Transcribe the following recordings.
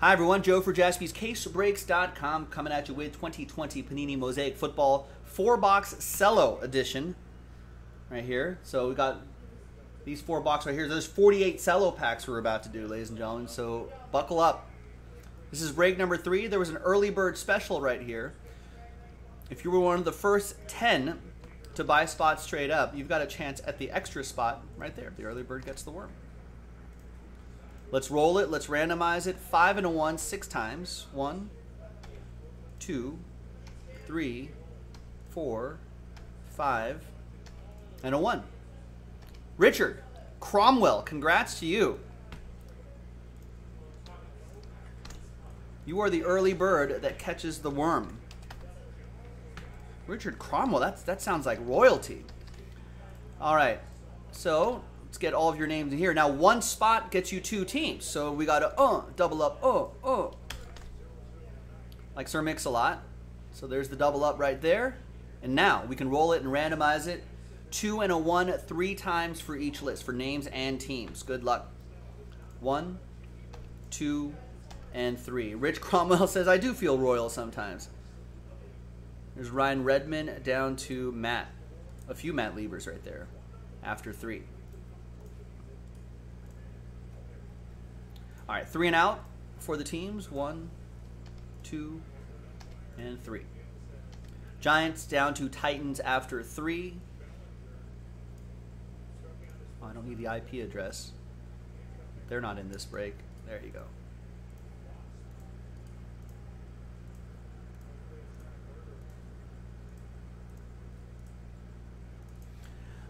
Hi everyone, Joe for Jaspie's CaseBreaks.com coming at you with 2020 Panini Mosaic Football 4-box cello edition right here. So we got these 4 boxes right here. There's 48 cello packs we're about to do, ladies and gentlemen, so buckle up. This is break number 3. There was an early bird special right here. If you were one of the first 10 to buy spots straight up, you've got a chance at the extra spot right there. The early bird gets the worm. Let's roll it. Let's randomize it. 5 and a 1, 6 times. 1, 2, 3, 4, 5, and a 1. Richard Cromwell, congrats to you. You are the early bird that catches the worm. Richard Cromwell, that sounds like royalty. All right, so let's get all of your names in here. Now, one spot gets you 2 teams. So we got to double up, like Sir Mix-a-Lot. So there's the double up right there. And now we can roll it and randomize it. 2 and a 1, 3 times for each list, for names and teams. Good luck. 1, 2, and 3. Rich Cromwell says, I do feel royal sometimes. There's Ryan Redmond down to Matt. A few Matt Liebers right there after 3. All right, 3 and out for the teams. 1, 2, and 3. Giants down to Titans after 3. Oh, I don't need the IP address. They're not in this break. There you go.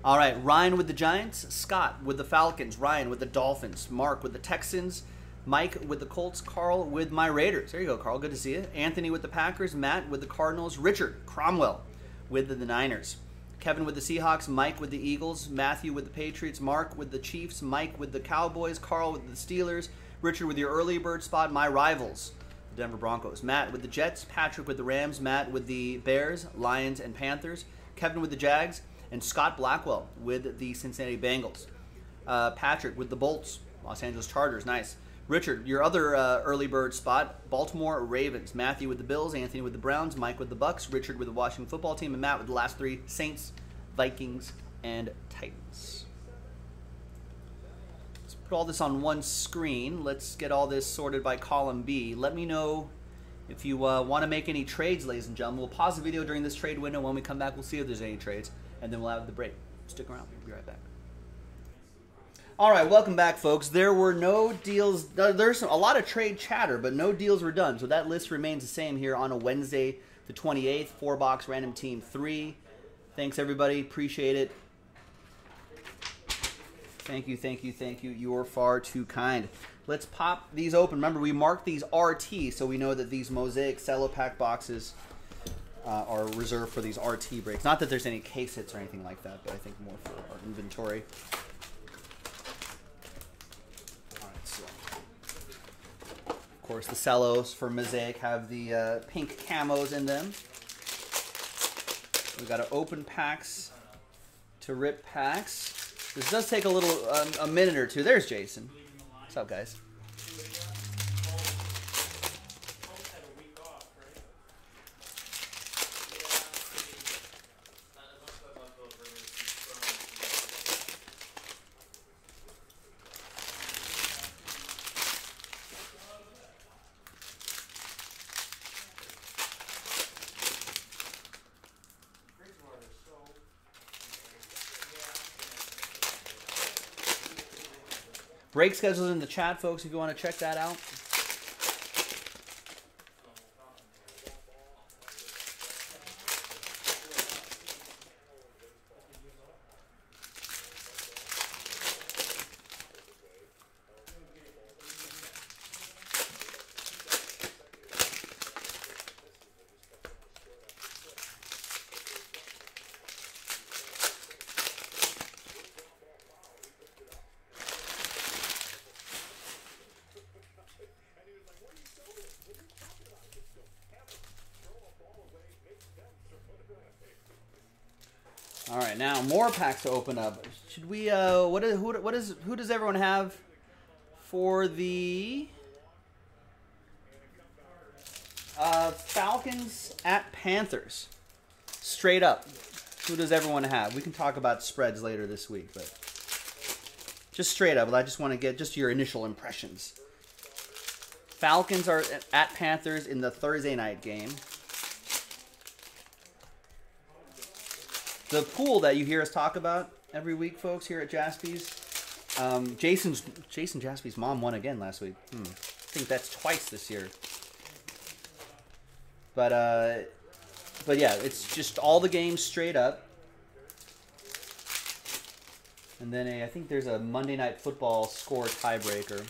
All right, Ryan with the Giants. Scott with the Falcons. Ryan with the Dolphins. Mark with the Texans. Mike with the Colts. Carl with my Raiders. There you go, Carl. Good to see you. Anthony with the Packers. Matt with the Cardinals. Richard Cromwell with the Niners. Kevin with the Seahawks. Mike with the Eagles. Matthew with the Patriots. Mark with the Chiefs. Mike with the Cowboys. Carl with the Steelers. Richard with your early bird spot. My rivals, the Denver Broncos. Matt with the Jets. Patrick with the Rams. Matt with the Bears, Lions, and Panthers. Kevin with the Jags. And Scott Blackwell with the Cincinnati Bengals. Patrick with the Bolts. Los Angeles Chargers. Nice. Richard, your other early bird spot, Baltimore Ravens. Matthew with the Bills, Anthony with the Browns, Mike with the Bucks, Richard with the Washington Football Team, and Matt with the last 3, Saints, Vikings, and Titans. Let's put all this on one screen. Let's get all this sorted by column B. Let me know if you want to make any trades, ladies and gentlemen. We'll pause the video during this trade window. When we come back, we'll see if there's any trades, and then we'll have the break. Stick around. We'll be right back. All right, welcome back, folks. There were no deals. There's a lot of trade chatter, but no deals were done. So that list remains the same here on a Wednesday, the 28th, 4-box, random team 3. Thanks, everybody. Appreciate it. Thank you, thank you, thank you. You're far too kind. Let's pop these open. Remember, we marked these RT, so we know that these Mosaic cello pack boxes are reserved for these RT breaks. Not that there's any case hits or anything like that, but I think more for our inventory. Of course, the cellos for Mosaic have the pink camos in them. We've got to open packs to rip packs. This does take a little, a minute or 2. There's Jason. What's up, guys? Break schedule's in the chat, folks, if you want to check that out. All right, now more packs to open up. Should we? Who does everyone have for the Falcons at Panthers. Straight up. Who does everyone have? We can talk about spreads later this week, but just straight up. I just want to get just your initial impressions. Falcons are at Panthers in the Thursday night game. The pool that you hear us talk about every week, folks, here at Jaspie's. Jason Jaspie's mom won again last week. I think that's twice this year. But yeah, it's just all the games straight up. And then I think there's a Monday Night Football score tiebreaker.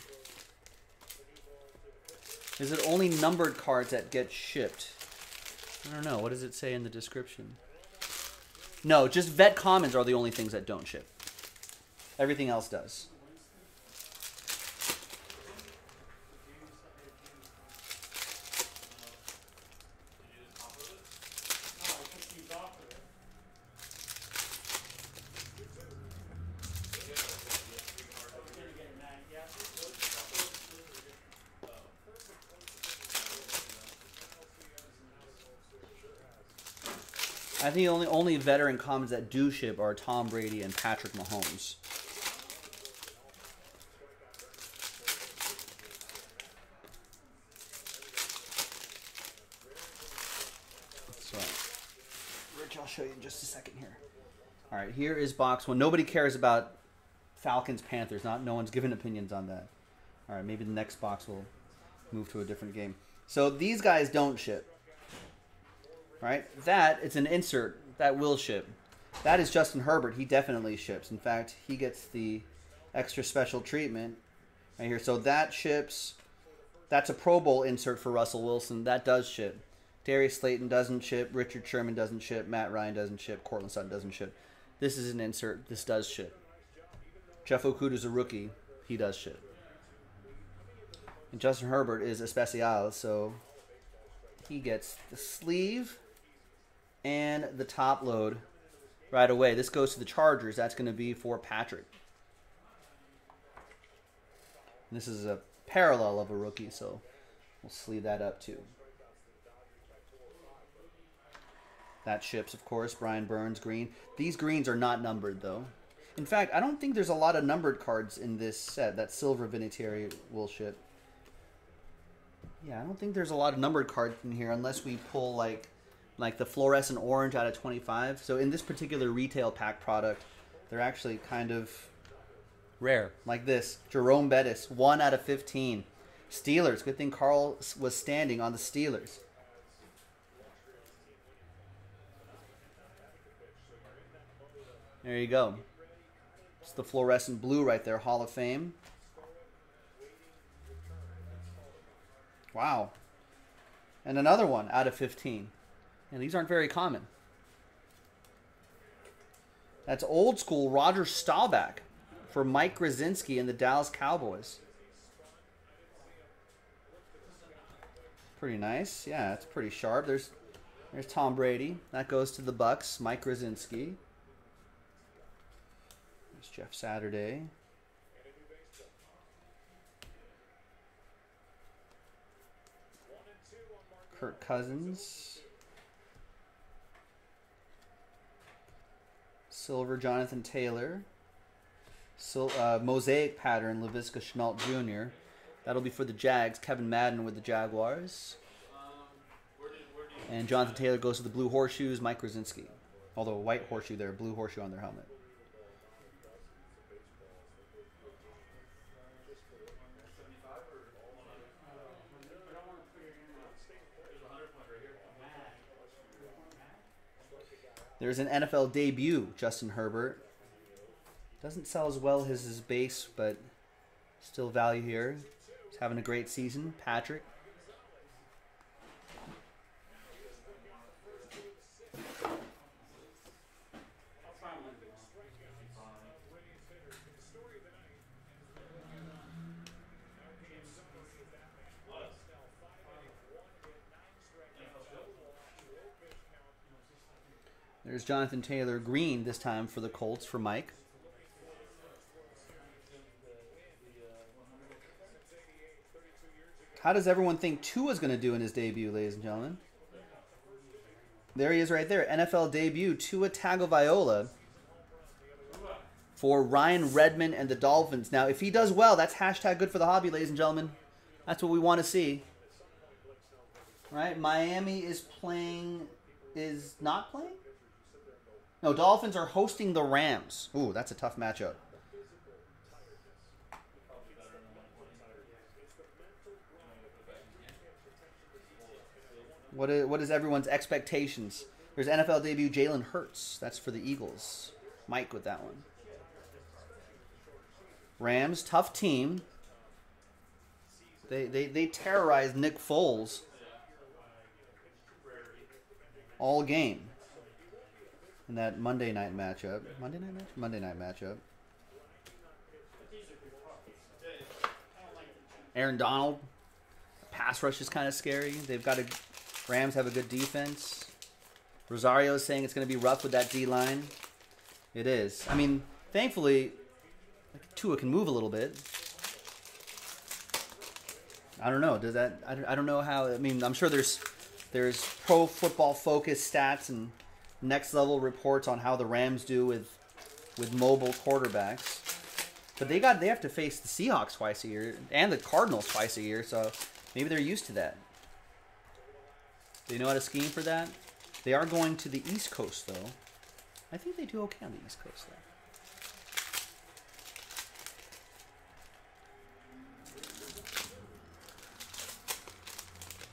Is it only numbered cards that get shipped? I don't know. What does it say in the description? No, just vet commons are the only things that don't ship. Everything else does. I think the only veteran commons that do ship are Tom Brady and Patrick Mahomes. That's right. Rich, I'll show you in just a second here. All right, here is box one. Nobody cares about Falcons, Panthers. No one's given opinions on that. All right, maybe the next box will move to a different game. So these guys don't ship. Right? That, it's an insert that will ship. That is Justin Herbert. He definitely ships. In fact, he gets the extra special treatment right here. So that ships. That's a Pro Bowl insert for Russell Wilson. That does ship. Darius Slayton doesn't ship. Richard Sherman doesn't ship. Matt Ryan doesn't ship. Cortland Sutton doesn't ship. This is an insert. This does ship. Jeff Okuda's a rookie. He does ship. And Justin Herbert is especial, so he gets the sleeve and the top load right away. This goes to the Chargers. That's going to be for Patrick. And this is a parallel of a rookie, so we'll sleeve that up too. That ships, of course. Brian Burns green. These greens are not numbered, though. In fact, I don't think there's a lot of numbered cards in this set. That silver Vinatieri will ship. Yeah, I don't think there's a lot of numbered cards in here unless we pull like the fluorescent orange out of 25. So in this particular retail pack product, they're actually kind of rare. Like this, Jerome Bettis, 1 out of 15. Steelers, good thing Carl was standing on the Steelers. There you go. It's the fluorescent blue right there, Hall of Fame. Wow. And another one out of 15. And these aren't very common. That's old school Roger Staubach for Mike Grzyzinski and the Dallas Cowboys. Pretty nice. Yeah, it's pretty sharp. There's Tom Brady. That goes to the Bucks. Mike Grzyzinski. There's Jeff Saturday. Kirk Cousins. Silver Jonathan Taylor. Mosaic pattern Laviska Shenault Jr. That'll be for the Jags. Kevin Madden with the Jaguars. And Jonathan Taylor goes to the Blue Horseshoes. Mike Grzyzinski. Although a white horseshoe there, blue horseshoe on their helmet. There's an NFL debut, Justin Herbert. Doesn't sell as well as his base, but still value here. He's having a great season, Patrick. There's Jonathan Taylor green this time for the Colts for Mike. How does everyone think Tua's going to do in his debut, ladies and gentlemen? There he is right there. NFL debut, Tua Tagovailoa for Ryan Redmond and the Dolphins. Now, if he does well, that's hashtag good for the hobby, ladies and gentlemen. That's what we want to see. All right, Miami is not playing? No, Dolphins are hosting the Rams. Ooh, that's a tough matchup. What is everyone's expectations? There's NFL debut Jalen Hurts. That's for the Eagles. Mike with that one. Rams, tough team. They terrorized Nick Foles all game in that Monday night matchup. Monday night matchup? Monday night matchup. Aaron Donald. Pass rush is kind of scary. They've got a... Rams have a good defense. Rosario is saying it's going to be rough with that D-line. It is. I mean, thankfully, Tua can move a little bit. I don't know. Does that? I don't know how. I mean, I'm sure there's Pro Football Focus stats and next level reports on how the Rams do with mobile quarterbacks. But they have to face the Seahawks twice a year and the Cardinals twice a year, so maybe they're used to that. They know how to scheme for that. They are going to the East Coast, though. I think they do okay on the East Coast,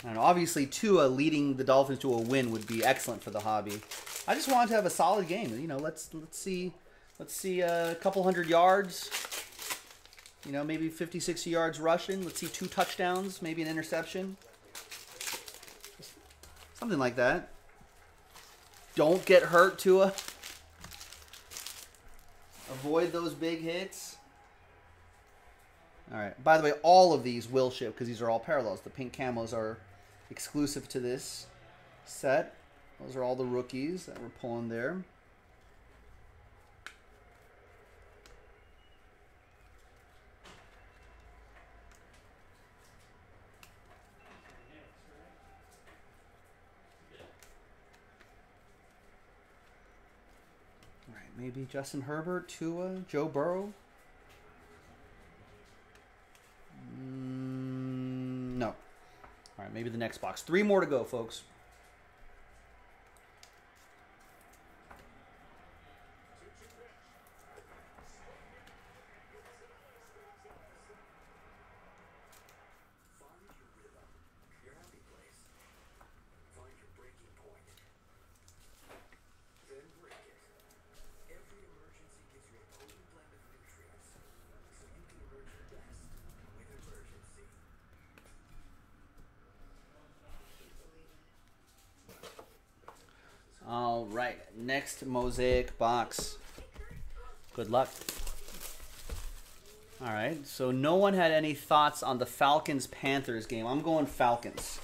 though. And obviously, Tua leading the Dolphins to a win would be excellent for the hobby. I just wanted to have a solid game. You know, let's see a couple hundred yards. You know, maybe 50, 60 yards rushing. Let's see 2 touchdowns, maybe an interception. Something like that. Don't get hurt, Tua. Avoid those big hits. All right. By the way, all of these will ship because these are all parallels. The pink camos are exclusive to this set. Those are all the rookies that we're pulling there. Maybe Justin Herbert, Tua, Joe Burrow. No. All right, maybe the next box. 3 more to go, folks. All right, next Mosaic box. Good luck. All right, so no one had any thoughts on the Falcons-Panthers game. I'm going Falcons.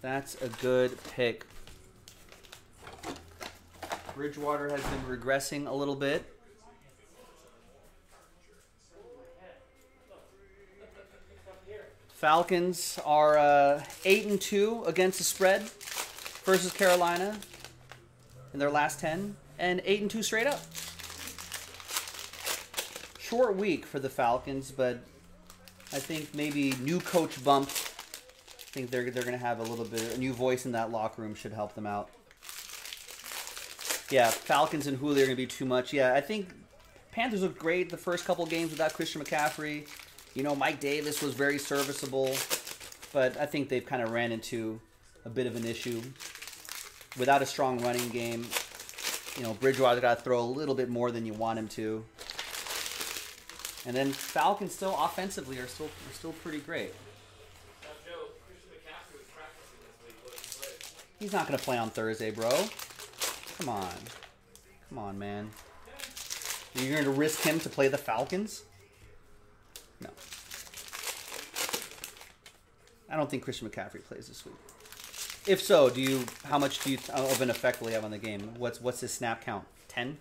That's a good pick. Bridgewater has been regressing a little bit. Falcons are 8-2 against the spread versus Carolina in their last 10, and 8-2 straight up. Short week for the Falcons, but I think maybe new coach bump. I think they're going to have a little bit, a new voice in that locker room should help them out. Yeah, Falcons and Julio are going to be too much. Yeah, I think Panthers looked great the first couple games without Christian McCaffrey. You know, Mike Davis was very serviceable, but I think they've kind of ran into a bit of an issue. Without a strong running game, you know, Bridgewater got to throw a little bit more than you want him to. And then Falcons still offensively are still pretty great. He's not going to play on Thursday, bro. Come on. Come on, man. You're going to risk him to play the Falcons? No. I don't think Christian McCaffrey plays this week. If so, how much of an effect will he have on the game? What's his snap count? 10?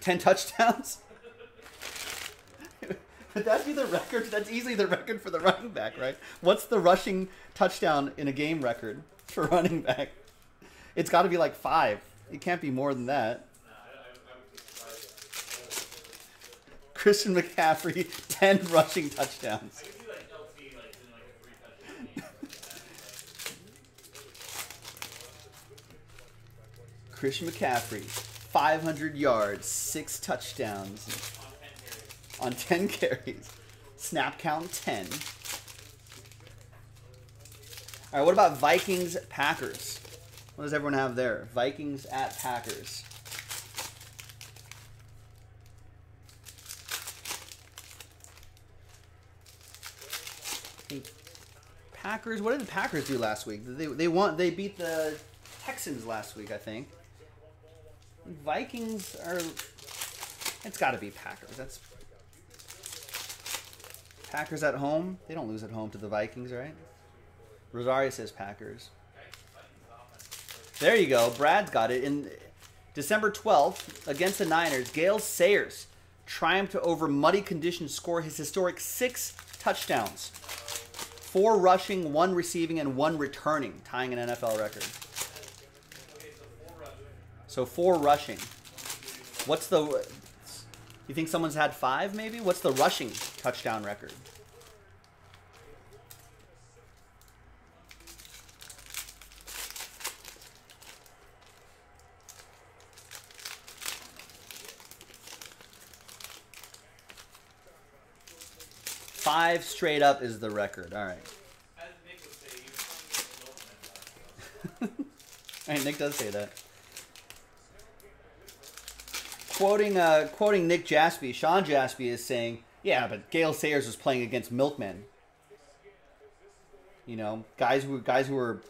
10 touchdowns? Would that be the record? That's easily the record for the running back, right? What's the rushing touchdown in a game record for running back? It's got to be like 5. It can't be more than that. Christian McCaffrey, 10 rushing touchdowns. Christian McCaffrey, 500 yards, 6 touchdowns. On 10 carries. Snap count 10. All right, what about Vikings Packers? What does everyone have there? Vikings at Packers. Packers, what did the Packers do last week? They beat the Texans last week, I think. Vikings are, it's got to be Packers. That's Packers at home. They don't lose at home to the Vikings, right? Rosario says Packers. There you go. Brad's got it. In December 12th, against the Niners, Gale Sayers triumphed over muddy conditions, score his historic 6 touchdowns. 4 rushing, 1 receiving, and 1 returning, tying an NFL record. So 4 rushing. What's the... You think someone's had 5, maybe? What's the rushing touchdown record? Five straight up is the record. All right. As Nick would say, you probably get an open end. All right, Nick does say that. Quoting Nick Jaspie, Sean Jaspie is saying, yeah, but Gale Sayers was playing against milkmen. You know, guys who were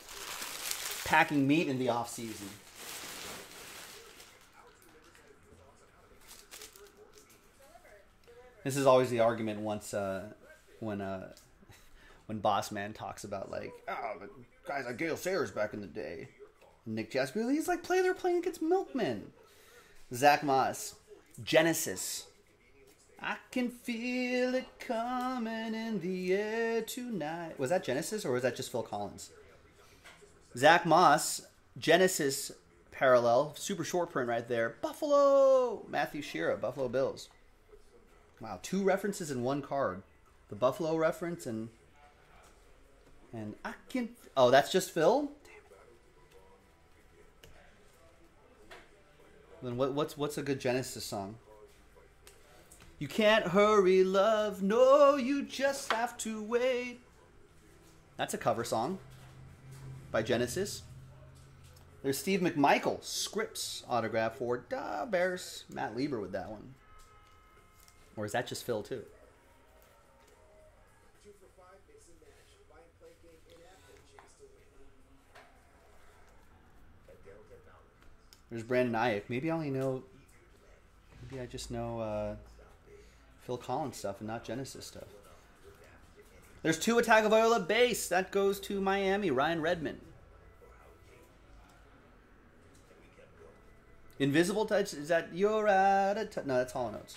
packing meat in the offseason. This is always the argument once when Boss Man talks about, like, oh, but guys like Gale Sayers back in the day. Nick Jaspie, he's like, they're playing against milkmen. Zach Moss, Genesis. I can feel it coming in the air tonight. Was that Genesis or was that just Phil Collins? Zach Moss, Genesis parallel, super short print right there. Buffalo, Matthew Shearer, Buffalo Bills. Wow, 2 references in 1 card. The Buffalo reference and I can. Oh, that's just Phil. Then what's a good Genesis song? You can't hurry love, no, you just have to wait. That's a cover song by Genesis. There's Steve McMichael, Scripps autograph for Da Bears. Matt Lieber with that one. Or is that just Phil too? There's Brandon Ayuk. Maybe I only know... Maybe I just know Phil Collins stuff and not Genesis stuff. There's Tua Tagovailoa base. That goes to Miami. Ryan Redmond. Invisible Touch. Is that... You're out of touch? No, that's Hall & Oates.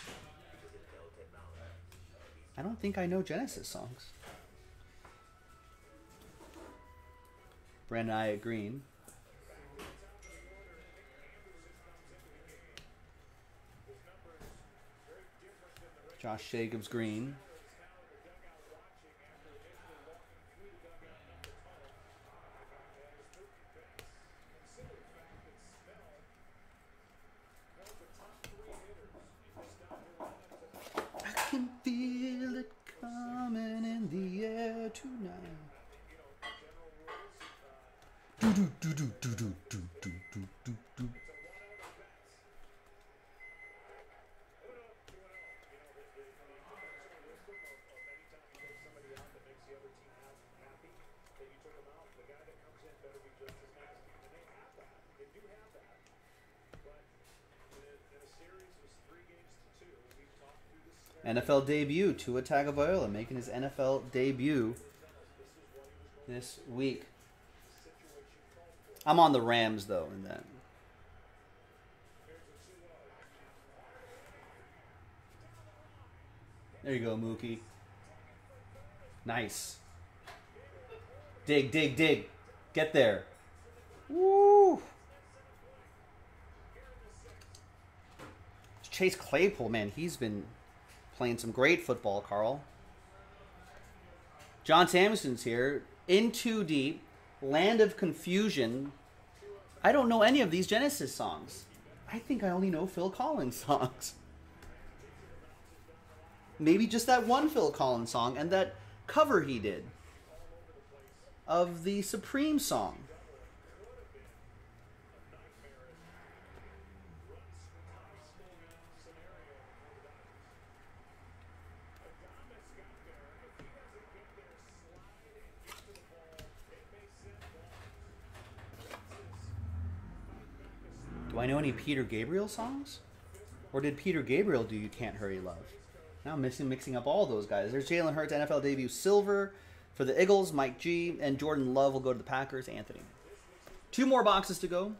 I don't think I know Genesis songs. Brandon Ayuk green. Josh Jacobs green. I can feel it coming in the air tonight. Do, do, do, do, do, do, do, do, do, do. NFL debut, Tua Tagovailoa making his NFL debut this week. I'm on the Rams, though, in that. There you go, Mookie. Nice. Dig, dig, dig. Get there. Woo! Chase Claypool, man, he's been playing some great football, Carl. John Samuelson's here. In 2D, Land of Confusion. I don't know any of these Genesis songs. I think I only know Phil Collins songs. Maybe just that one Phil Collins song and that cover he did of the Supreme song. Do I know any Peter Gabriel songs? Or did Peter Gabriel do You Can't Hurry Love? Now I'm mixing up all those guys. There's Jalen Hurts, NFL debut silver for the Eagles, Mike G, and Jordan Love will go to the Packers, Anthony. Two more boxes to go.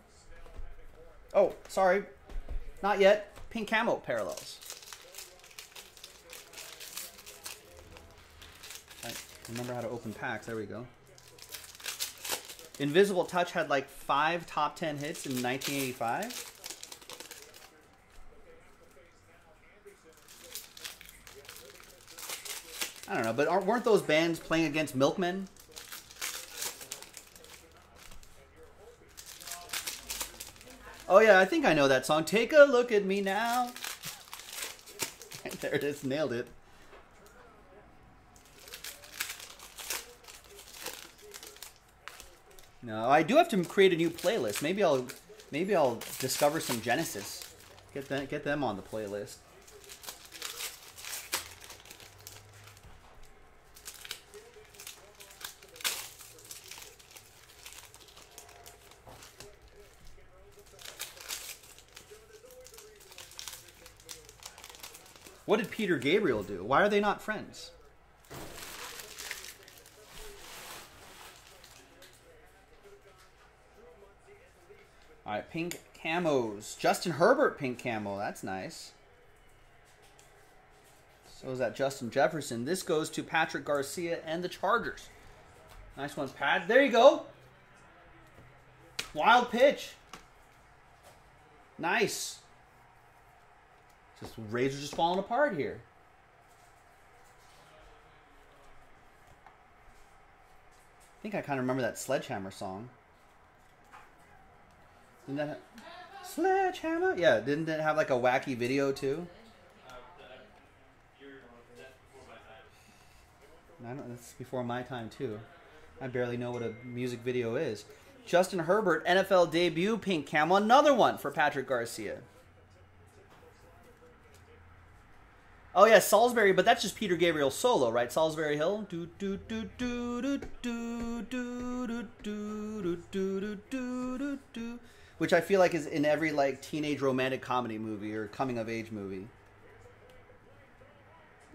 Oh, sorry. Not yet. Pink camo parallels. I remember how to open packs. There we go. Invisible Touch had like 5 top 10 hits in 1985. I don't know, but weren't those bands playing against milkmen? Oh yeah, I think I know that song. Take a look at me now. There it is, nailed it. No, I do have to create a new playlist. Maybe I'll discover some Genesis. Get them on the playlist. What did Peter Gabriel do? Why are they not friends? All right, pink camos. Justin Herbert pink camo. That's nice. So is that Justin Jefferson. This goes to Patrick Garcia and the Chargers. Nice one, Pat. There you go. Wild pitch. Nice. This Rays are just falling apart here. I think I kind of remember that Sledgehammer song. Didn't that have Sledgehammer? Yeah, didn't it have like a wacky video too? I don't. That's before my time too. I barely know what a music video is. Justin Herbert, NFL debut, pink camo, another one for Patrick Garcia. Oh yeah, Salisbury, but that's just Peter Gabriel solo, right? Salisbury Hill. Do do do do do do do do do do do, which I feel like is in every like teenage romantic comedy movie or coming of age movie.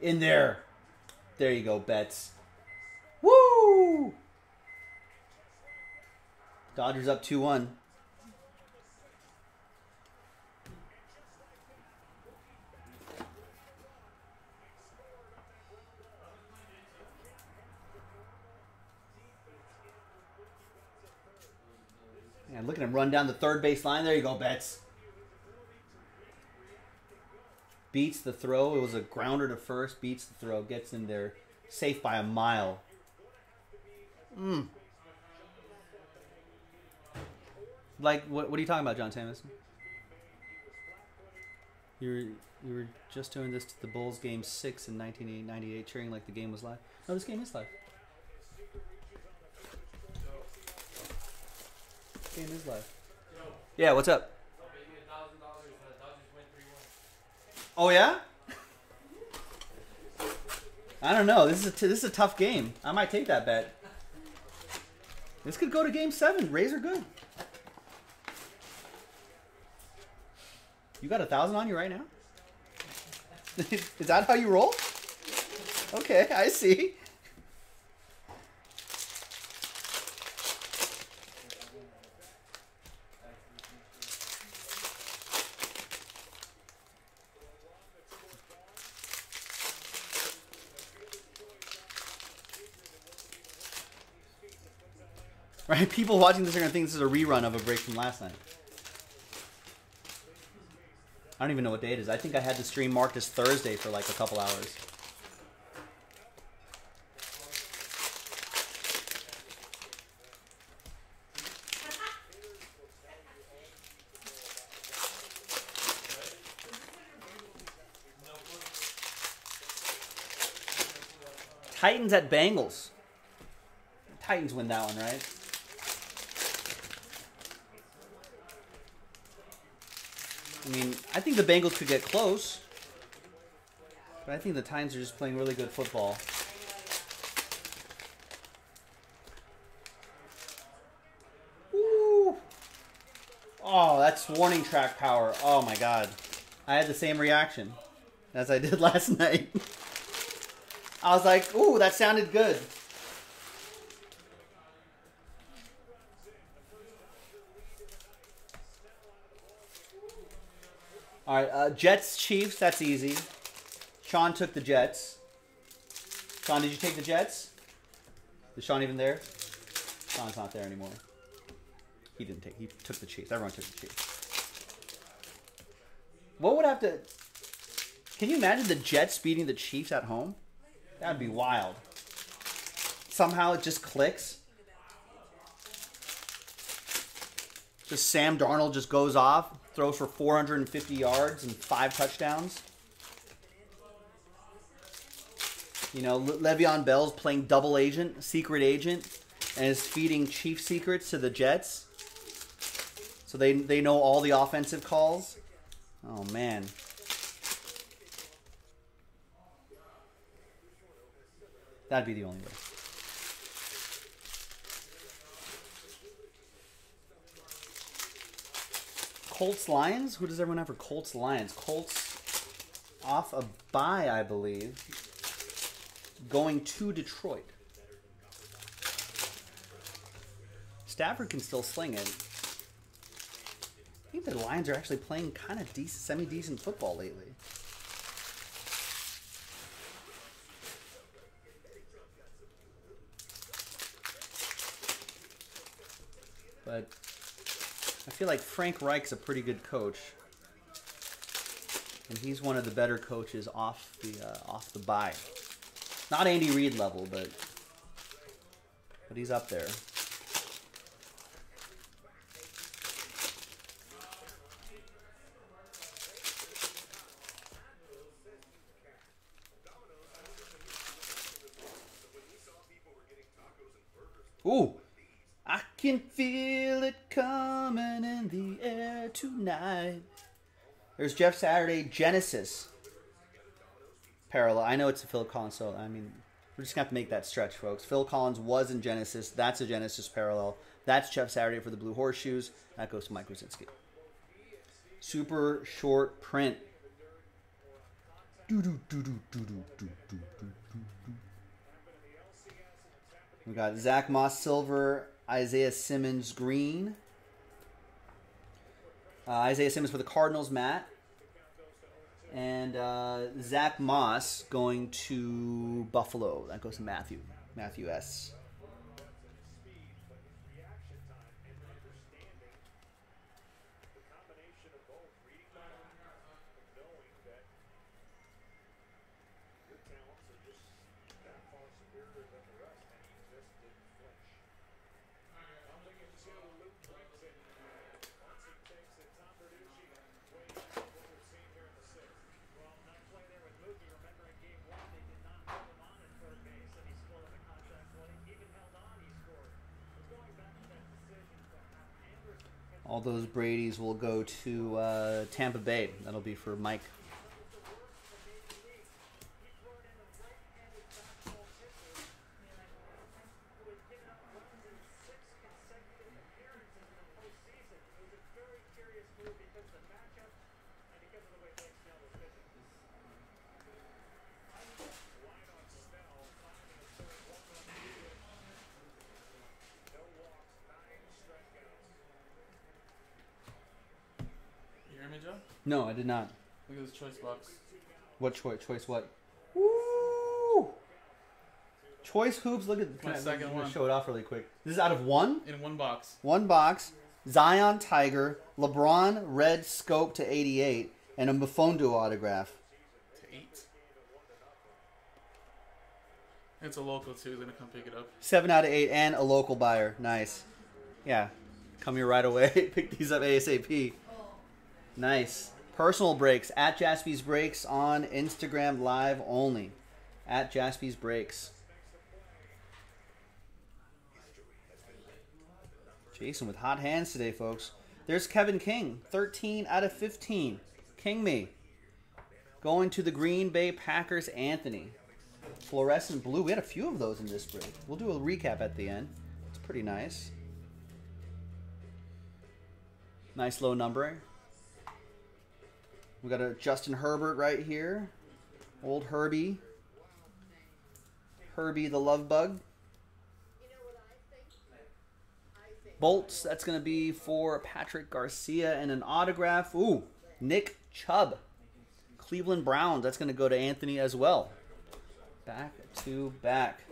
In there. There you go, Betts. Woo! Dodgers up 2-1. And look at him run down the third base line. There you go, Betts. Beats the throw. It was a grounder to first. Beats the throw. Gets in there. Safe by a mile. Like, what are you talking about, John Samuelson? You were just doing this to the Bulls game 6 in 1998, cheering like the game was live. No, this game is live. In his life. Yeah, what's up? Oh yeah? I don't know. This is a tough game. I might take that bet. This could go to Game 7. Rays are good. You got 1,000 on you right now? Is that how you roll? Okay, I see. Right? People watching this are going to think this is a rerun of a break from last night. I don't even know what day it is. I think I had the stream marked as Thursday for like a couple hours. Titans at Bengals. Titans win that one, right? I mean, I think the Bengals could get close. But I think the Titans are just playing really good football. Ooh. Oh, that's warning track power. Oh, my God. I had the same reaction as I did last night. I was like, ooh, that sounded good. All right, Jets, Chiefs, that's easy. Sean took the Jets. Sean, did you take the Jets? Is Sean even there? Sean's not there anymore. He didn't take, he took the Chiefs. Everyone took the Chiefs. What would have to, can you imagine the Jets beating the Chiefs at home? That'd be wild. Somehow it just clicks. Just Sam Darnold just goes off, throws for 450 yards and 5 touchdowns. You know, Le'Veon Bell's playing double agent, secret agent, and is feeding Chief secrets to the Jets. So they know all the offensive calls. Oh, man. That'd be the only way. Colts, Lions? Who does everyone have for Colts, Lions? Colts off a bye, I believe. Going to Detroit. Stafford can still sling it. I think the Lions are actually playing kind of decent, semi-decent football lately. But I feel like Frank Reich's a pretty good coach, and he's one of the better coaches off the bye. Not Andy Reid level, but he's up there. Ooh. I can feel it coming in the air tonight. There's Jeff Saturday, Genesis. Parallel. I know it's a Phil Collins, so I mean, we're just going to have to make that stretch, folks. Phil Collins was in Genesis. That's a Genesis parallel. That's Jeff Saturday for the Blue Horseshoes. That goes to Mike Rosinski. Super short print. We got Zach Moss, silver. Isaiah Simmons, green. Isaiah Simmons for the Cardinals, Matt. And Zach Moss going to Buffalo. That goes to Matthew. Matthew S. All those Brady's will go to Tampa Bay. That'll be for Mike. No, I did not. Look at this choice box. What choice? Choice what? Woo! Choice Hoops. Look at the second one. Show it off really quick. This is out of one? In one box. One box. Zion Tiger. LeBron Red Scope to 88. And a Mfondo autograph. To 8. It's a local, too. They're going to come pick it up. 7 out of 8 and a local buyer. Nice. Yeah. Come here right away. Pick these up ASAP. Nice. Personal breaks at Jaspie's Breaks on Instagram Live only. At Jaspie's Breaks. Jason with hot hands today, folks. There's Kevin King. 13 out of 15. King me. Going to the Green Bay Packers, Anthony. Fluorescent blue. We had a few of those in this break. We'll do a recap at the end. It's pretty nice. Nice low numbering. We got a Justin Herbert right here. Old Herbie. Herbie the Love Bug. Bolts, that's going to be for Patrick Garcia and an autograph. Ooh, Nick Chubb. Cleveland Browns, that's going to go to Anthony as well. Back to back.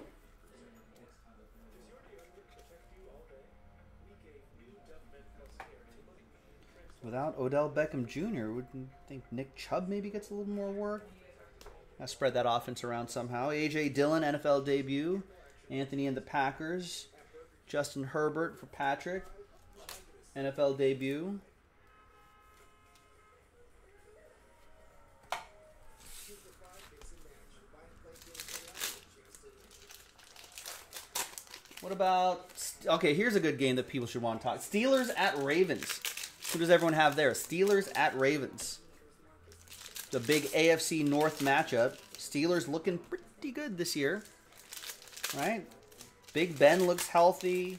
Without Odell Beckham Jr., would think Nick Chubb maybe gets a little more work. I'll spread that offense around somehow. A.J. Dillon, NFL debut. Anthony and the Packers. Justin Herbert for Patrick. NFL debut. What about... Okay, here's a good game that people should want to talk. Steelers at Ravens. Who does everyone have there? Steelers at Ravens. The big AFC North matchup. Steelers looking pretty good this year. Right? Big Ben looks healthy.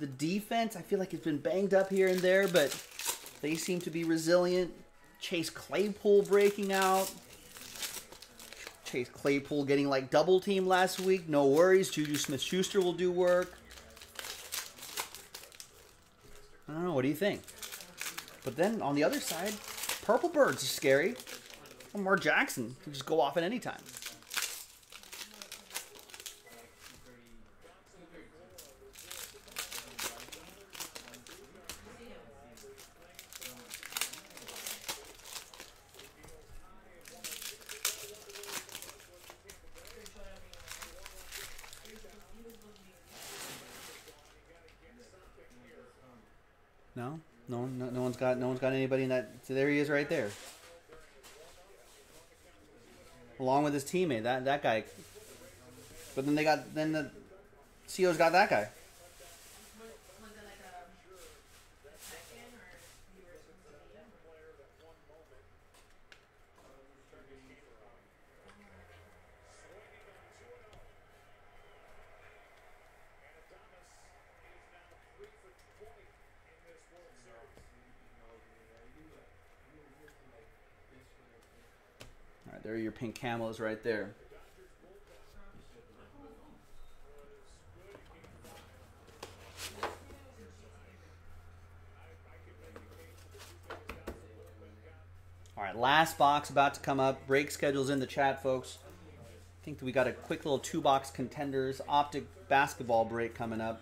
The defense, I feel like it's been banged up here and there, but they seem to be resilient. Chase Claypool breaking out. Chase Claypool getting like double team last week. No worries. Juju Smith-Schuster will do work. I don't know. What do you think? But then on the other side, Purple Birds are scary. Lamar Jackson can just go off at any time. No? No one's got anybody in that. So there he is right there. Along with his teammate, that guy. But then the CO's got that guy. There are your pink camos right there. All right, last box about to come up. Break schedule's in the chat, folks. I think that we got a quick little 2-box contenders optic basketball break coming up.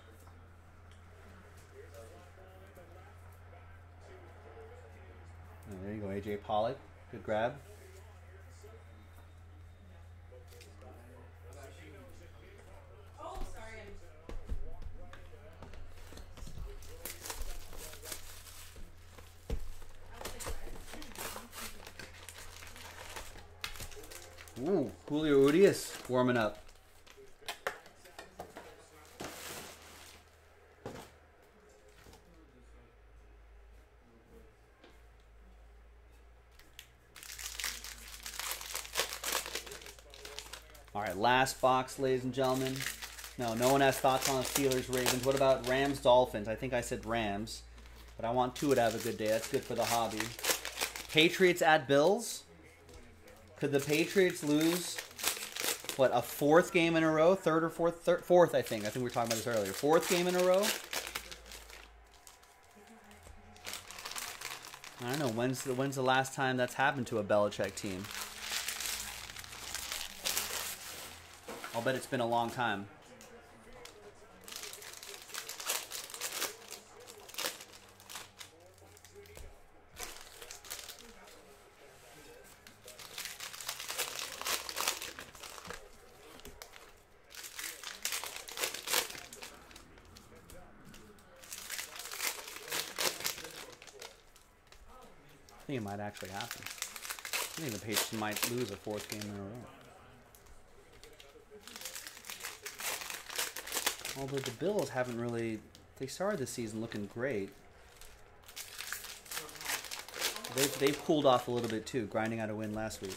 Oh, there you go, AJ Pollock. Good grab. Ooh, Julio Urias warming up. All right, last box, ladies and gentlemen. No, no one has thoughts on Steelers, Ravens. What about Rams, Dolphins? I think I said Rams, but I want Tua to have a good day. That's good for the hobby. Patriots at Bills. Could the Patriots lose, what, a fourth game in a row? Third or fourth? Fourth, I think. I think we were talking about this earlier. Fourth game in a row? I don't know. When's the last time that's happened to a Belichick team? I'll bet it's been a long time. I think it might actually happen. I think the Patriots might lose a fourth game in a row. Although the Bills haven't really... They started the season looking great. They've cooled off a little bit too, grinding out a win last week.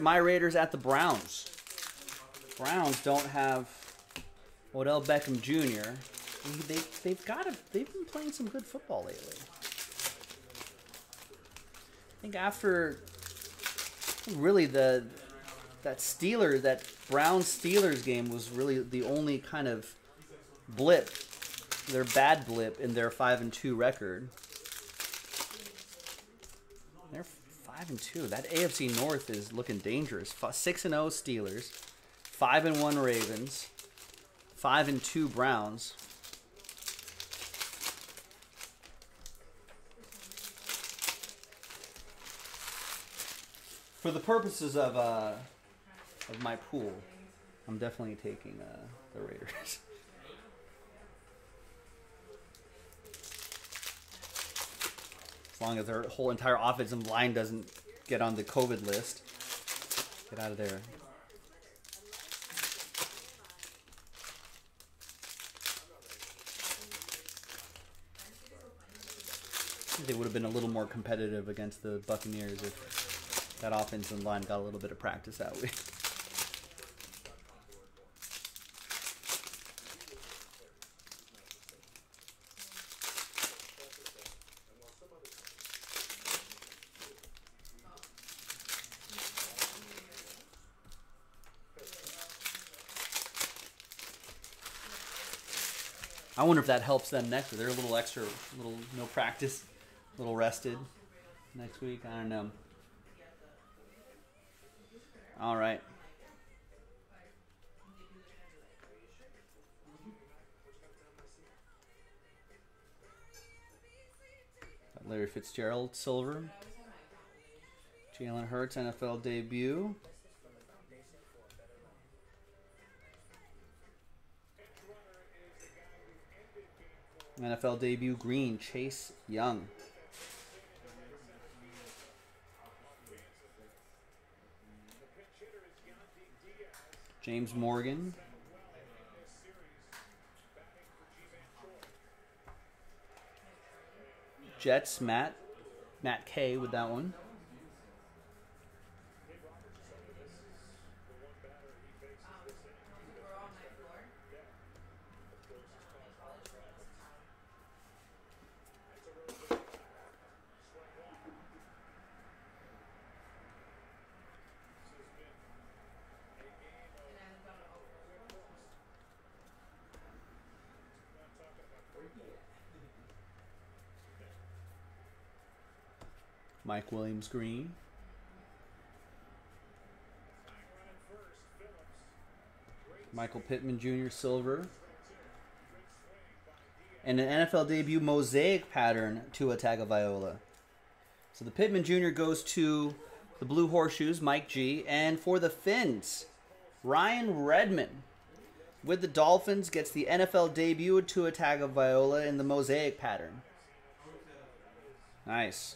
My Raiders at the Browns. Browns don't have Odell Beckham Jr. They've been playing some good football lately. I think after really that Browns-Steelers game was really the only kind of blip, their bad blip in their 5-2 record. They're 5-2. That AFC North is looking dangerous. 6-0 Steelers, 5-1 Ravens, 5-2 Browns. For the purposes of my pool, I'm definitely taking the Raiders. As long as their whole entire offensive line doesn't get on the COVID list. Get out of there. They would have been a little more competitive against the Buccaneers if that offensive line got a little bit of practice that week. I wonder if that helps them next week. They're a little extra, no practice, a little rested next week. I don't know. All right. Larry Fitzgerald, silver. Jalen Hurts, NFL debut. NFL debut green, Chase Young. James Morgan. Jets, Matt K with that one. Mike Williams green. Michael Pittman Jr. silver. And an NFL debut mosaic pattern to a Tagovailoa. So the Pittman Jr. goes to the Blue Horseshoes, Mike G. And for the Fins, Ryan Redmond with the Dolphins gets the NFL debut to a Tagovailoa in the mosaic pattern. Nice.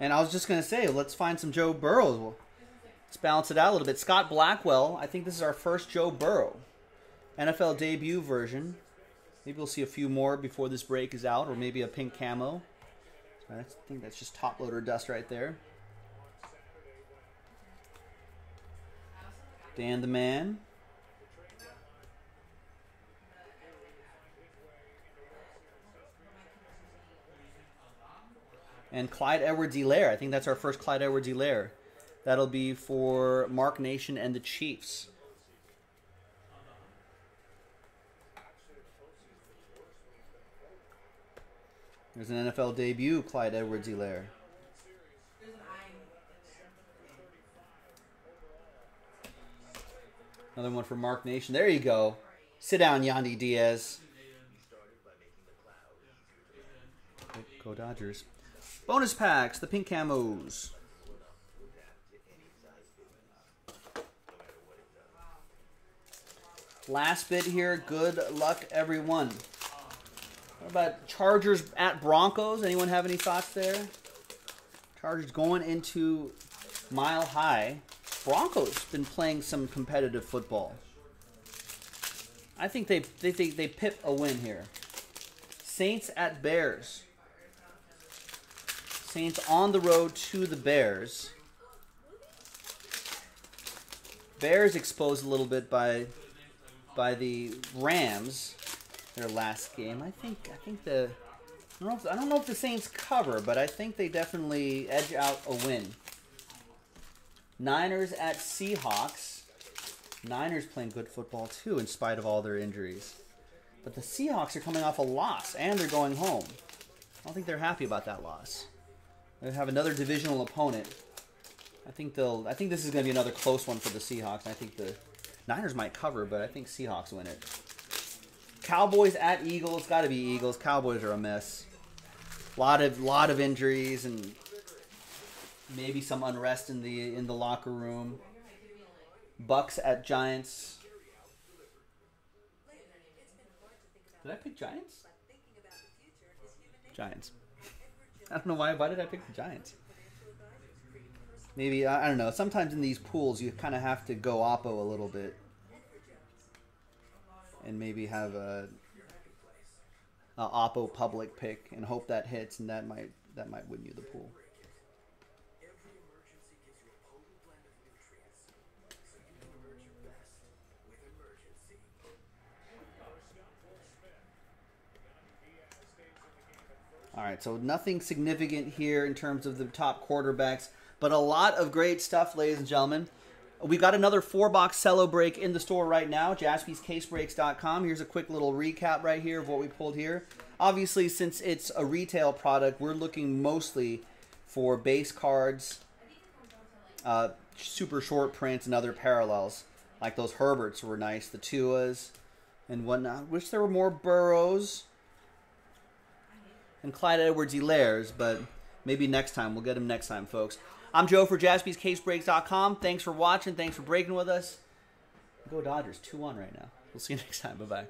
And I was just going to say, let's find some Joe Burrows. Let's balance it out a little bit. Scott Blackwell, I think this is our first Joe Burrow. NFL debut version. Maybe we'll see a few more before this break is out, or maybe a pink camo. I think that's just top loader dust right there. Dan the Man. and Clyde Edwards-Helaire. I think that's our first Clyde Edwards-Helaire. That'll be for Mark Nation and the Chiefs. There's an NFL debut, Clyde Edwards-Helaire. Another one for Mark Nation. There you go. Sit down, Yandy Diaz. Go Dodgers. Bonus packs, the pink camos. Last bit here. Good luck, everyone. What about Chargers at Broncos? Anyone have any thoughts there? Chargers going into Mile High. Broncos been playing some competitive football. I think they pip a win here. Saints at Bears. Saints on the road to the Bears. Bears exposed a little bit by the Rams. Their last game, I don't know if the Saints cover, but I think they definitely edge out a win. Niners at Seahawks. Niners playing good football too, in spite of all their injuries. But the Seahawks are coming off a loss, and they're going home. I don't think they're happy about that loss. They have another divisional opponent. I think this is going to be another close one for the Seahawks. I think the Niners might cover, but I think Seahawks win it. Cowboys at Eagles. Got to be Eagles. Cowboys are a mess. Lot of injuries and maybe some unrest in the locker room. Bucks at Giants. Did I pick Giants? Giants. I don't know why. Why did I pick the Giants? Maybe, I don't know. Sometimes in these pools, you kind of have to go oppo a little bit. And maybe have a oppo public pick and hope that hits, and that might win you the pool. All right, so nothing significant here in terms of the top quarterbacks, but a lot of great stuff, ladies and gentlemen. We've got another 4-box cello break in the store right now, JaspiesCaseBreaks.com. Here's a quick little recap right here of what we pulled here. Obviously, since it's a retail product, we're looking mostly for base cards, super short prints, and other parallels. Like those Herberts were nice, the Tuas and whatnot. Wish there were more Burrows and Clyde Edwards-Helaire's, but maybe next time. We'll get them next time, folks. I'm Joe for JaspiesCaseBreaks.com. Thanks for watching. Thanks for breaking with us. Go Dodgers. 2-1 right now. We'll see you next time. Bye-bye.